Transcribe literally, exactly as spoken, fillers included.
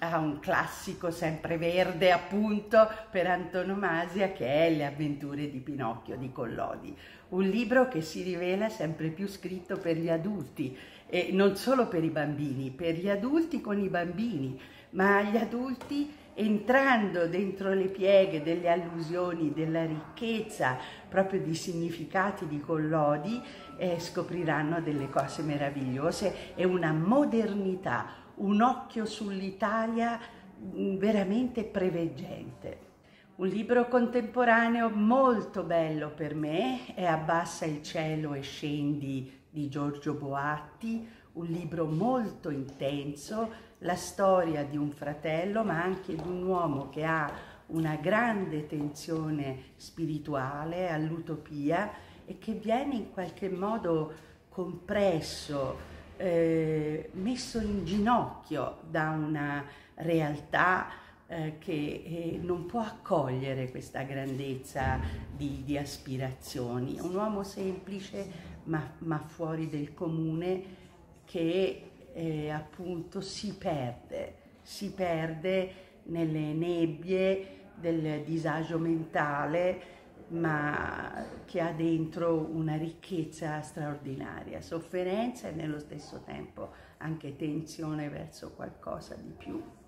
a un classico sempreverde appunto per antonomasia che è Le avventure di Pinocchio di Collodi, un libro che si rivela sempre più scritto per gli adulti e non solo per i bambini, per gli adulti con i bambini, ma gli adulti entrando dentro le pieghe delle allusioni, della ricchezza proprio di significati di Collodi, eh, scopriranno delle cose meravigliose e una modernità, un occhio sull'Italia veramente preveggente. Un libro contemporaneo molto bello per me è Abbassa il cielo e scendi di Giorgio Boatti, un libro molto intenso, la storia di un fratello ma anche di un uomo che ha una grande tensione spirituale all'utopia e che viene in qualche modo compresso, Eh, messo in ginocchio da una realtà eh, che eh, non può accogliere questa grandezza di, di aspirazioni. Un uomo semplice ma, ma fuori del comune che eh, appunto si perde, si perde nelle nebbie del disagio mentale, ma che ha dentro una ricchezza straordinaria, sofferenza e nello stesso tempo anche tensione verso qualcosa di più.